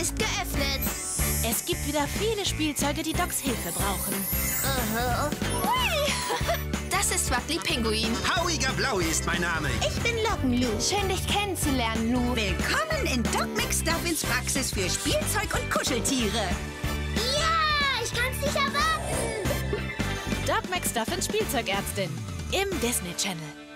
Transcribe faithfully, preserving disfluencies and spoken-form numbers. ist geöffnet. Es gibt wieder viele Spielzeuge, die Docs Hilfe brauchen. Uh-huh. Das ist Wackley Pinguin. Hauliger Blaui ist mein Name. Ich bin Lockenlu. Schön, dich kennenzulernen, Lu. Willkommen in Doc McStuffins Praxis für Spielzeug und Kuscheltiere. Ja, ich kann's nicht erwarten. Doc McStuffins Spielzeugärztin im Disney Channel.